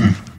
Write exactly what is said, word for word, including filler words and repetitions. Listen.